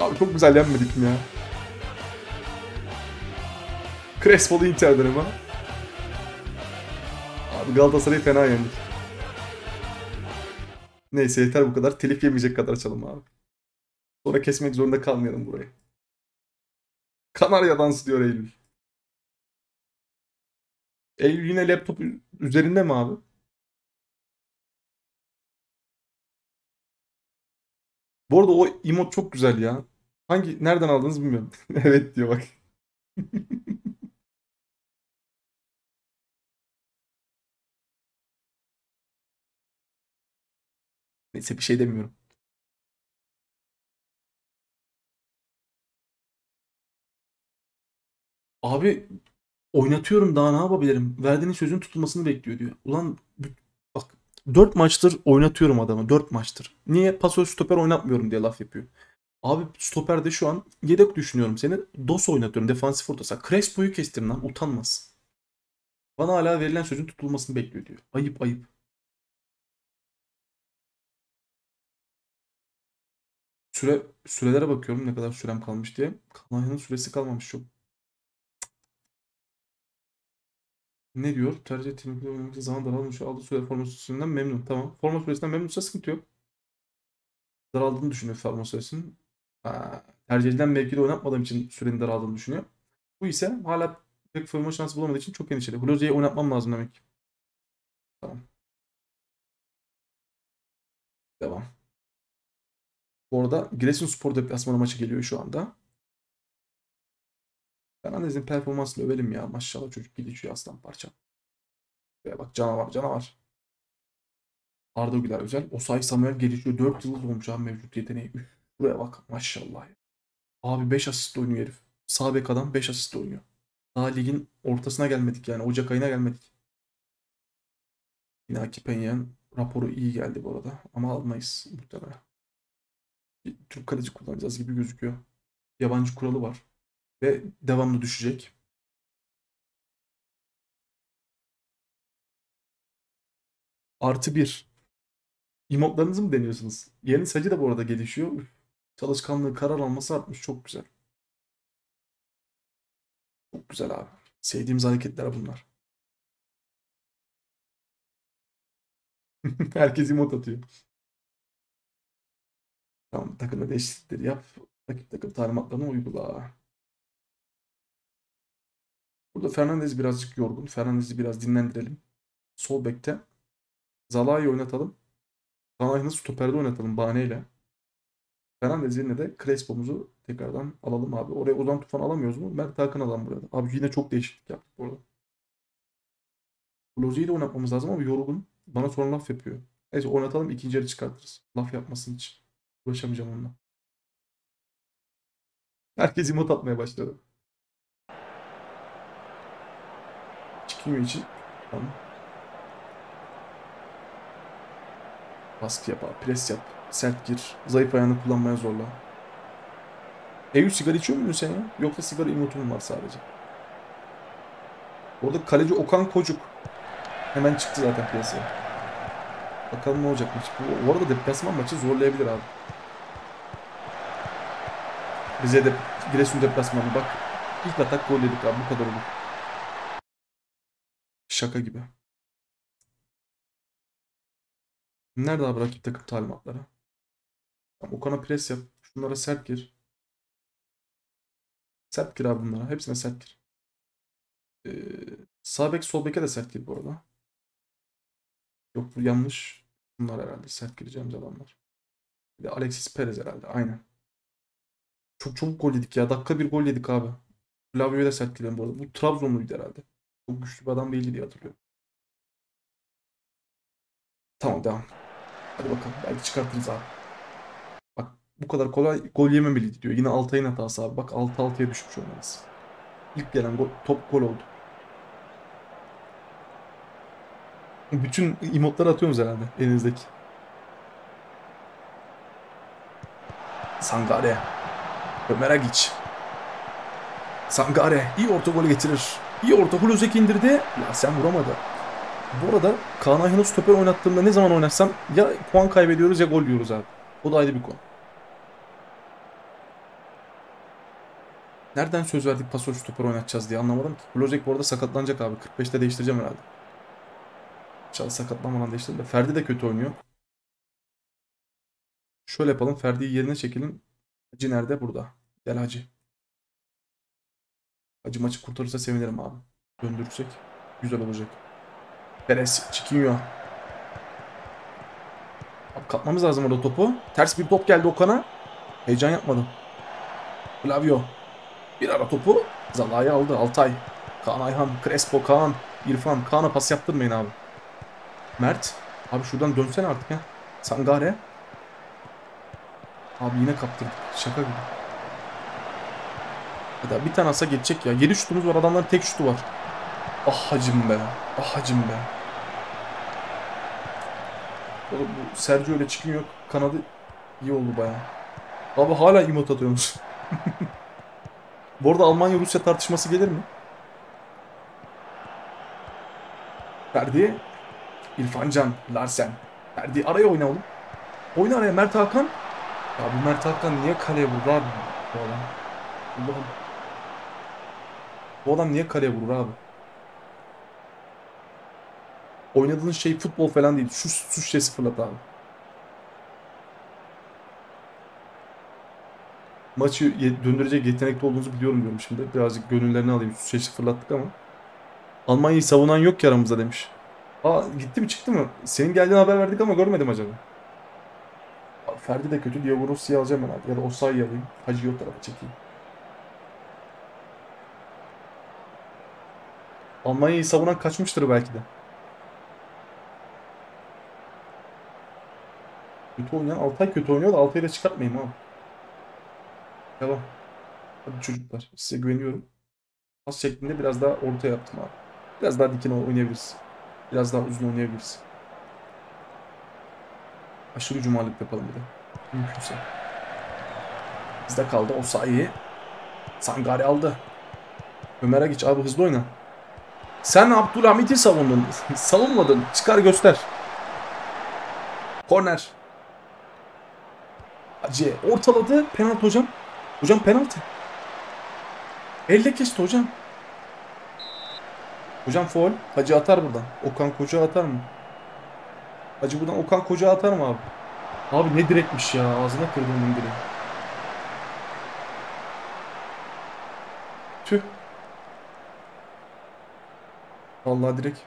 Abi çok güzel yenmedik mi ya? Crespo'lu Inter'den ama. Abi Galatasaray'ı fena yendik. Neyse yeter bu kadar. Telif yemeyecek kadar açalım abi. Sonra kesmek zorunda kalmayalım burayı. Kanarya dansı diyor Eylül. Eylül yine laptop üzerinde mi abi? Bu arada o emote çok güzel ya. Hangi nereden aldınız bilmiyorum. Evet diyor bak. Neyse bir şey demiyorum. Abi oynatıyorum daha ne yapabilirim? Verdiğinin sözün tutulmasını bekliyor diyor. Ulan bak dört maçtır oynatıyorum adamı. dört maçtır. Niye pasöz stoper oynatmıyorum diye laf yapıyor. Abi stoperde şu an yedek düşünüyorum seni. Dos oynatıyorum defansif ortası. Crespo'yu kestim lan utanmaz. Bana hala verilen sözün tutulmasını bekliyor diyor. Ayıp ayıp. Süre, sürelere bakıyorum ne kadar sürem kalmış diye. Kanaya'nın süresi kalmamış çok. Ne diyor? Tercih ettiğimde oynamakta zaman daralmış. Aldığı süre forma süresinden memnun. Tamam. Forma süresinden memnunsa sıkıntı yok. Daraldığını düşünüyor forma süresinin. Ha, tercih edilen mevkide oynatmadığım için sürenin daraldığını düşünüyor. Bu ise hala pek forma şansı bulamadığı için çok endişeli. Hlozek'i oynatmam lazım demek. Tamam. Devam. Bu arada Giresunspor deplasmanı maçı geliyor şu anda. Fernandez'in performansını övelim ya. Maşallah çocuk gidiyor aslan parça. Ve bak canavar canavar. Arda Güler özel. Osayi Samuel gelişiyor. dört yıllık olmuş abi mevcut yeteneği. Üf, buraya bak maşallah. Abi beş asist oynuyor herif. Sağ bek adam beş asist oynuyor. Daha ligin ortasına gelmedik yani. Ocak ayına gelmedik. Iñaki Peña'nın raporu iyi geldi bu arada. Ama almayız muhtemelen. Türk kaleci kullanacağız gibi gözüküyor. Yabancı kuralı var. Ve devamlı düşecek. Artı bir. Emotlarınızı mı deniyorsunuz? Yeni sayı da bu arada gelişiyor. Çalışkanlığı karar alması artmış. Çok güzel. Çok güzel abi. Sevdiğimiz hareketler bunlar. Herkes imot atıyor. Tamam, takımda değişiklikleri yap. Takip takım talimatlarını uygula. Burada Fernandez birazcık yorgun. Fernandez'i biraz dinlendirelim. Sol bekte Zalai'yi oynatalım. Kaan Ayhan'ı stoperde oynatalım bahaneyle. Fernandez yerine de Crespo'muzu tekrardan alalım abi. Oraya Ozan Tufan alamıyoruz mu? Mert Hakan alalım burada. Abi yine çok değişiklik yaptık burada. Hlozek'i de oynatmamız lazım ama yorgun. Bana sonra laf yapıyor. Neyse oynatalım, ikinci yarı çıkartırız. Laf yapmasın için. Ulaşamayacağım onunla. Herkes imot atmaya başladı. Çıkmıyor için. Tamam. Baskı yap abi. Pres yap. Sert gir. Zayıf ayağını kullanmaya zorla. E üç sigara içiyor musun sen ya? Yoksa sigara imotun var sadece. Orada kaleci Okan Kocuk. Hemen çıktı zaten piyasaya. Bakalım ne olacak maç. Bu arada deplasman maçı zorlayabilir abi. Bize de Giresun deplasmanı bak. İlk atak gol yedik abi. Bu kadar olur. Şaka gibi. Nerede abi rakip takım talimatları? Okan'a pres yap. Şunlara sert gir. Sert gir abi bunlara. Hepsine sert gir. Ee, sağ bek sol beke de sert gir bu arada. Yok bu yanlış. Bunlar herhalde sert gireceğimiz alanlar. Bir de Alexis Perez herhalde. Aynen. Çok çok gol yedik ya. Dakika bir gol yedik abi. Flavio'ya da sert girelim bu arada. Bu Trabzonluydu herhalde. Çok güçlü bir adam değildi diye hatırlıyorum. Tamam devam. Hadi bakalım. Belki çıkartırız abi. Bak bu kadar kolay gol yememeliydi diyor. Yine Altay'ın hatası abi. Bak altı altıya düşmüş olmalısın. İlk gelen gol, top gol oldu. Bütün emotları atıyoruz herhalde elinizdeki. Sangare. Ömer Agic. Sangare. İyi orta gol getirir. İyi orta. Hlozek indirdi. Larsen vuramadı. Bu arada Kaan Ayhan'ı stoper oynattığımda ne zaman oynatsam ya puan kaybediyoruz ya gol yiyoruz abi. O da ayrı bir konu. Nereden söz verdik pasör stoper oynatacağız diye anlamadım ki. Hlozek bu arada sakatlanacak abi. kırk beşte değiştireceğim herhalde. İnşallah sakatlanmadan değiştirdim. Ferdi de kötü oynuyor. Şöyle yapalım. Ferdi'yi yerine çekelim. Hacı nerede? Burada. Gel Hacı. Hacı maçı kurtarırsa sevinirim abi. Döndürürsek güzel olacak. Perez, Çikinyo. Kapmamız lazım orada topu. Ters bir top geldi Okan'a. Heyecan yapmadım. Flavio. Bir ara topu Zalai aldı. Altay. Kaan Ayhan. Crespo. Kaan. İrfan. Kaan'a pas yaptırmayın abi. Mert. Abi şuradan dönsene artık ya. Sangare. Abi yine kaptırdık. Şaka gibi. Hadi bir tane asa geçecek ya. yedi şutumuz var. Adamların tek şutu var. Ah hacım be. Ah hacım be. Bu Sergio öyle çıkın yok. Kanadı iyi oldu bayağı. Abi hala imot atıyormuş. Bu arada Almanya-Rusya tartışması gelir mi? Ferdi. İrfan Can. Larsen. Ferdi araya oyna oğlum. Oyna araya Mert Hakan. Ya bu Mert Hakan niye kaleye vurur abi? Bu adam. Allah'ım. Bu adam niye kaleye vurur abi? Oynadığın şey futbol falan değil. Şu su şişesi fırlat abi. Maçı döndürecek yetenekli olduğunuzu biliyorum diyorum şimdi. Birazcık gönüllerini alayım. Su şişesi fırlattık ama. Almanya'yı savunan yok ki aramızda demiş. Aa gitti mi çıktı mı? Senin geldiğin haber verdik ama görmedim acaba. Ferdi de kötü. Diagoros'u alacağım ben abi. Ya da Osayi'yi alayım. Hacı yok tarafa çekeyim. Almanya'yı savunan kaçmıştır belki de. Kötü oynayan Altay kötü oynuyor da Altay'ı da çıkartmayayım abi. Devam. Hadi çocuklar size güveniyorum. Pas şeklinde biraz daha orta yaptım abi. Biraz daha dikine oynayabiliriz. Biraz daha uzun oynayabiliriz. Aşırı cumalık yapalım bir de. Mümkünse. Bizde kaldı o sayıyı. Sangare aldı. Ömer Agic abi hızlı oyna. Sen Abdülhamit'i savundun. Savunmadın. Çıkar göster. Korner. Hacı ortaladı. Penaltı hocam. Hocam penaltı. Elle kesti hocam. Hocam faul. Hacı atar buradan. Okan Kocuk atar mı? Hacı buradan Okan Kocuk atar mı abi? Abi ne direkmiş ya. Ağzına kırdığımın biri. Tüh. Vallahi direkt.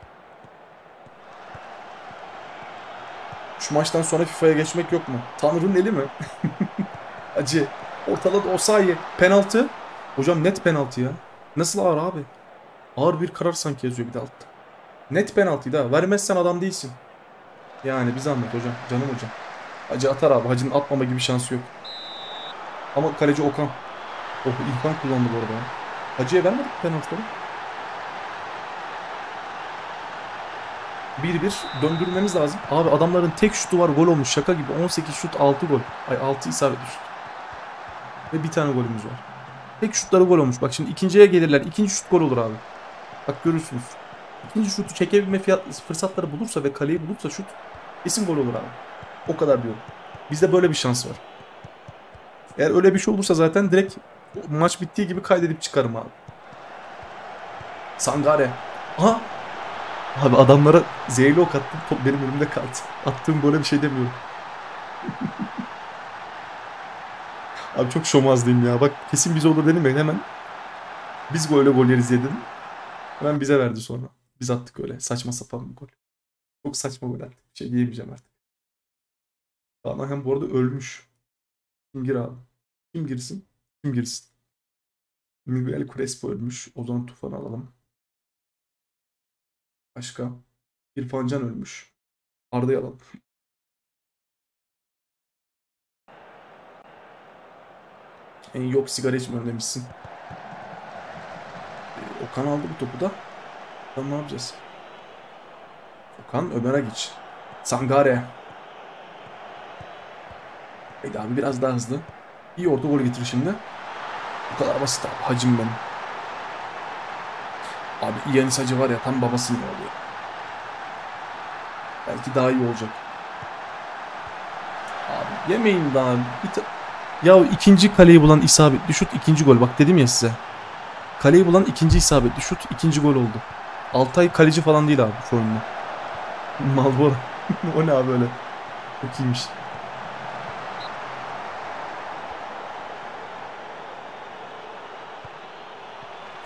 Şu maçtan sonra FIFA'ya geçmek yok mu? Tanrı'nın eli mi? Hacı. Ortaladı o sayı. Penaltı. Hocam net penaltı ya. Nasıl ağır abi? Ağır bir karar sanki yazıyor bir de altta. Net penaltıydı ha. Vermezsen adam değilsin. Yani biz anlat hocam. Canım hocam. Hacı atar abi. Hacı'nın atmama gibi şansı yok. Ama kaleci Okan. Oh, İrfan kullandı bu arada. Hacı'ya vermedik penaltıları. bir bir döndürmemiz lazım. Abi adamların tek şutu var, gol olmuş. Şaka gibi. on sekiz şut altı gol. Ay altı isabetli şut. Ve bir tane golümüz var. Tek şutları gol olmuş. Bak şimdi ikinciye gelirler. İkinci şut gol olur abi. Bak görürsünüz. İkinci şutu çekebilme fiyat, fırsatları bulursa ve kaleyi bulursa şut kesin gol olur abi. O kadar diyorum. Bizde böyle bir şans var. Eğer öyle bir şey olursa zaten direkt maç bittiği gibi kaydedip çıkarım abi. Sangare. Aha. Abi adamlara zehirli ok attım. Top benim önümde kaldı. Attığım gole bir şey demiyorum. Abi çok şomazlıyım ya. Bak kesin bize olur dedim ben hemen. Biz golle gol yeriz dedim. Hemen bize verdi sonra. Biz attık öyle. Saçma sapan bir gol. Çok saçma gol attık. Bir şey diyemeyeceğim artık. Kaan Ayhan bu arada ölmüş. Kim gir abi? Kim girsin? Kim girsin? Miguel Crespo ölmüş. Ozan Tufan'ı alalım. Başka. İrfan Can ölmüş. Arda'yı alalım. En yok sigara içmiyorum demişsin. Ee, Okan aldı bu topu da. Okan ne yapacağız? Okan Ömer Agic. Sangare. Haydi abi biraz daha hızlı. İyi orta gol getirir şimdi. Bu kadar basit abi. Hacım benim. Abi Iñaki Hacı var ya, tam babasının oğlu. Belki daha iyi olacak. Abi yemeyin daha. Bir ya ikinci kaleyi bulan isabetli şut ikinci gol. Bak dedim ya size. Kaleyi bulan ikinci isabetli şut ikinci gol oldu. Altay kaleci falan değil abi formunda. Malbora. O ne abi öyle. Çok iyiymiş.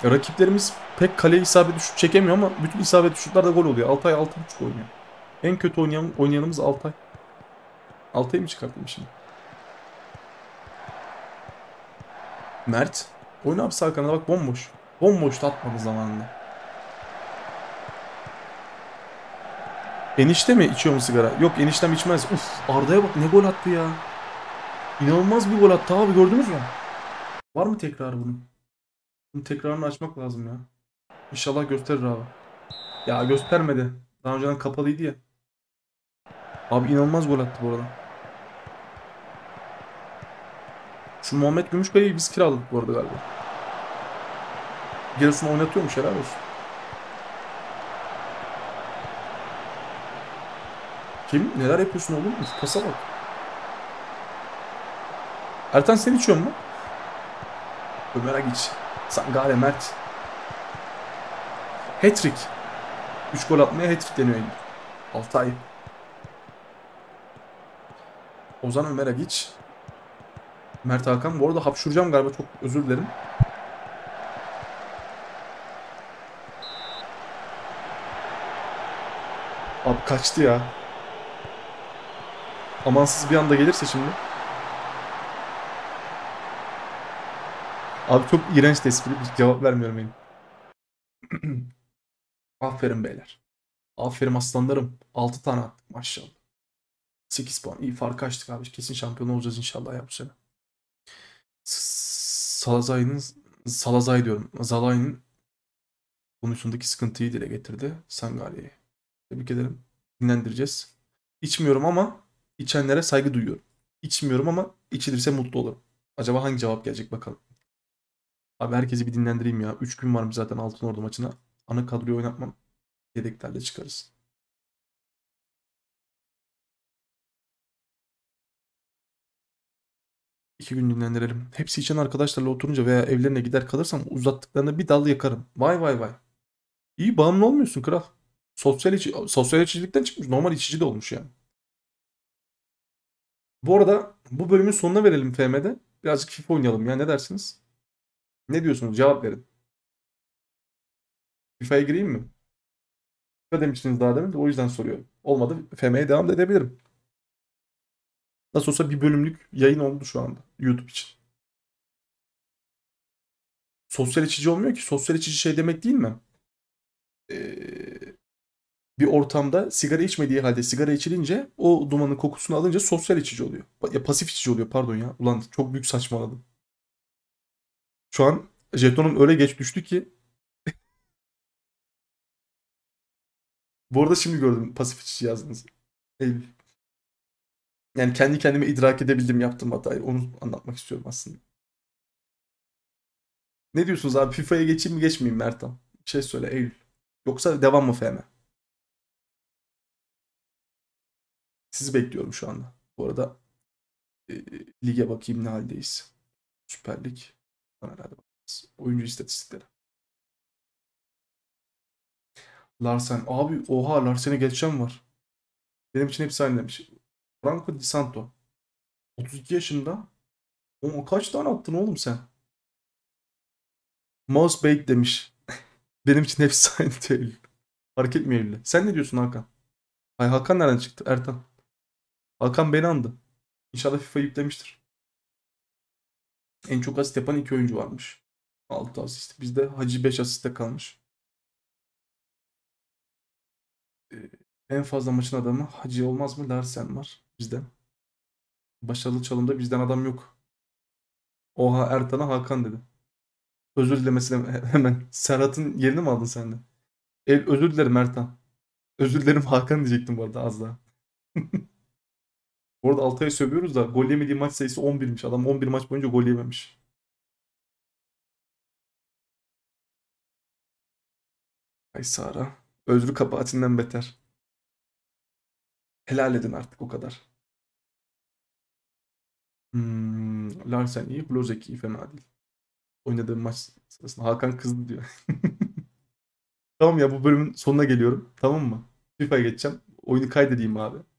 Ya, rakiplerimiz pek kaleye isabetli şut çekemiyor ama bütün isabetli şutlarda gol oluyor. Altay altı buçuk oynuyor. En kötü oynayan, oynayanımız Altay. Altay'ı mı çıkartayım şimdi? Mert. Oyna abi sağ kanada, bak bomboş. Bomboş da atmanız zamanında. Enişte mi içiyor mu sigara? Yok eniştem içmez. Uf, Arda'ya bak ne gol attı ya. İnanılmaz bir gol attı abi, gördünüz mü? Var mı tekrar bunun? Bunun tekrarını açmak lazım ya. İnşallah gösterir abi. Ya göstermedi. Daha önceden kapalıydı ya. Abi inanılmaz gol attı bu arada. Şu Muhammed Gümüşkaya'yı biz kiraladık bu arada galiba. Giresun'u oynatıyormuş, helal olsun. Kim? Neler yapıyorsun oğlum? Uf, pasa bak. Ertan sen içiyor mu? Ömer Agic. Sangare Mert. Hat-trick. üç gol atmaya hat-trick deniyor. Altay. Ozan Ömer Agic. Mert Hakan. Bu arada hapşuracağım galiba, çok özür dilerim. Abi kaçtı ya. Amansız bir anda gelirse şimdi. Abi çok iğrenç tespiri, bir cevap vermiyorum benim. Aferin beyler. Aferin aslanlarım. altı tane attık maşallah. sekiz puan. İyi fark açtık abi. Kesin şampiyon olacağız inşallah ya bu sene. Salazay'ın Salazay diyorum. Zalai'nin konusundaki sıkıntıyı dile getirdi. Sangare'yi tebrik ederim. Dinlendireceğiz. İçmiyorum ama içenlere saygı duyuyorum. İçmiyorum ama içilirse mutlu olurum. Acaba hangi cevap gelecek bakalım. Abi herkesi bir dinlendireyim ya. üç gün varmış zaten Altınordu maçına. Ana kadroyu oynatmam. Yedeklerle çıkarız. İki gün dinlendirelim. Hepsi için arkadaşlarla oturunca veya evlerine gider kalırsam uzattıklarında bir dal yakarım. Vay vay vay. İyi bağımlı olmuyorsun kral. Sosyal içi, sosyal içicilikten çıkmış. Normal içici de olmuş yani. Bu arada bu bölümün sonuna verelim F M'de. Birazcık FIFA oynayalım ya, ne dersiniz? Ne diyorsunuz? Cevap verin. FIFA'ya gireyim mi? FIFA demiştiniz daha demin de, o yüzden soruyorum. Olmadı F M'ye devam da edebilirim. Nasıl olsa bir bölümlük yayın oldu şu anda YouTube için. Sosyal içici olmuyor ki. Sosyal içici şey demek değil mi? Ee, bir ortamda sigara içmediği halde sigara içilince, o dumanın kokusunu alınca sosyal içici oluyor. Ya pasif içici oluyor pardon ya. Ulan çok büyük saçmaladım. Şu an jetonum öyle geç düştü ki. Bu arada şimdi gördüm pasif içici yazdınız. Eyvallah. Yani kendi kendime idrak edebildim yaptığım hatayı. Onu anlatmak istiyorum aslında. Ne diyorsunuz abi? FIFA'ya geçeyim mi geçmeyeyim mi Ertan? Bir şey söyle Eylül. Yoksa devam mı F M? Sizi bekliyorum şu anda. Bu arada e, lige bakayım ne haldeyiz. Süper Lig. Oyuncu istatistikleri. Larsen. Abi oha, Larsen'e geçen var. Benim için hepsi aynı demiş. Franco Di Santo. otuz iki yaşında. O kaç tane attın oğlum sen? Mouse bait demiş. Benim için hepsi aynı değil. Fark etmiyor bile. Sen ne diyorsun Hakan? Ay Hakan nereden çıktı? Ertan. Hakan beni andı. İnşallah FIFA'yı yüklemiştir. En çok asist yapan iki oyuncu varmış. altı asist. Bizde Hacı beş asiste kalmış. Ee, en fazla maçın adamı Hacı olmaz mı? Larsen var bizden. Başarılı çalımda bizden adam yok. Oha, Ertan'a Hakan dedi. Özür dilemesine hemen. Serhat'ın yerini mi aldın sen de? El, özür dilerim Ertan. Özür dilerim Hakan diyecektim bu arada az daha. Bu arada Altay'a sövüyoruz da gol yemediği maç sayısı on birmiş. Adam on bir maç boyunca gol yememiş. Ay Sara. Özrü kabahatinden beter. Helal edin artık o kadar. Hmm, Larsen iyi, Hlozek iyi, fena değil. Oynadığım maç sırasında Hakan kızdı diyor. Tamam ya, bu bölümün sonuna geliyorum. Tamam mı? FIFA'ya geçeceğim. Oyunu kaydedeyim abi.